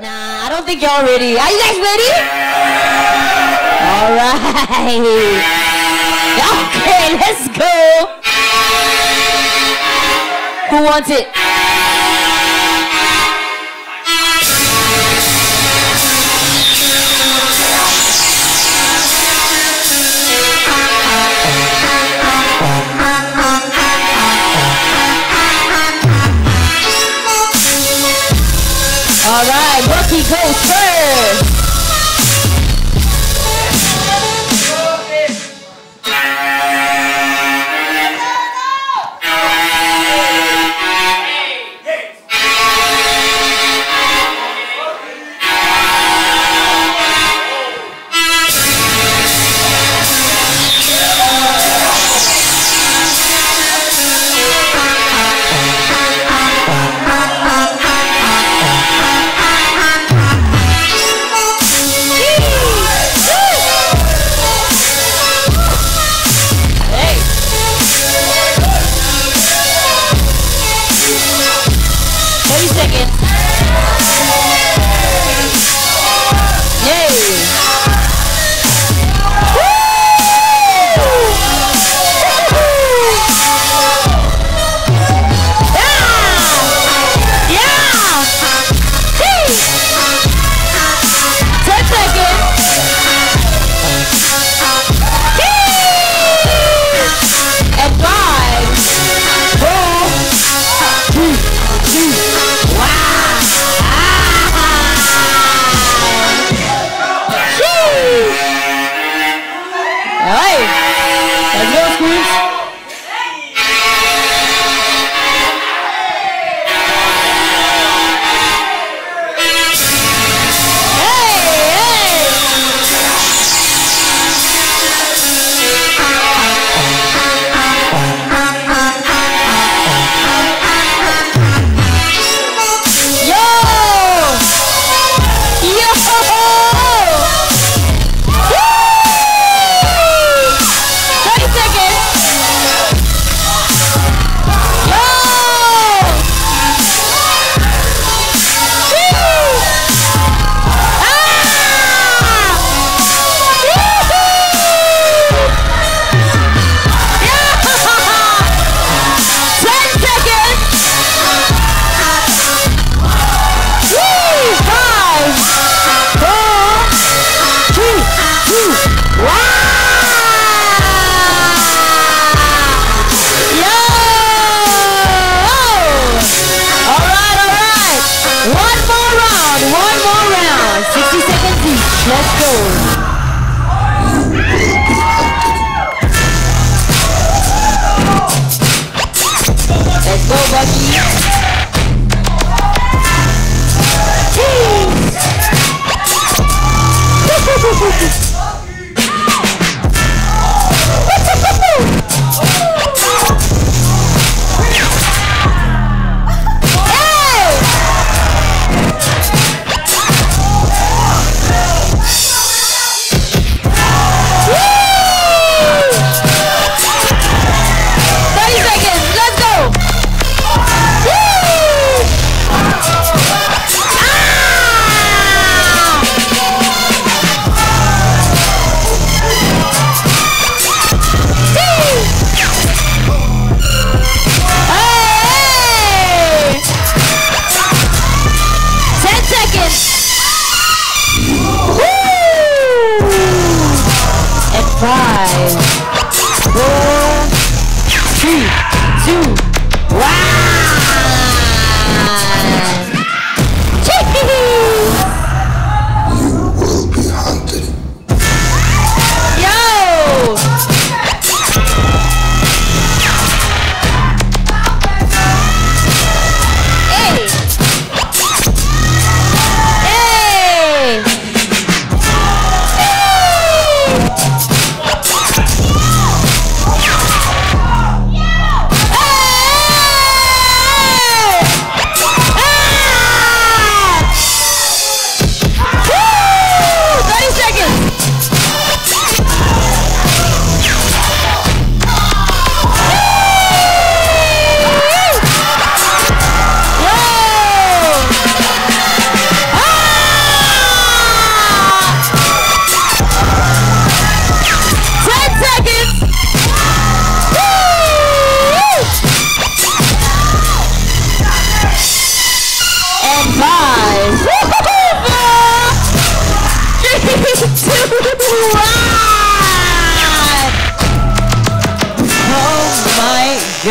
Nah, I don't think y'all ready. Are you guys ready? All right. Okay, let's go. Who wants it? All right, Bucky goes first.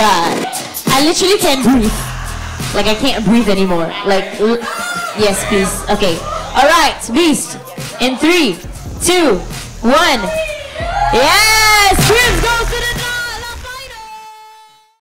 God. I literally can't breathe. Like, I can't breathe anymore. Like, yes, please. Okay. All right, Beast. In 3, 2, 1. Yes! Screams go!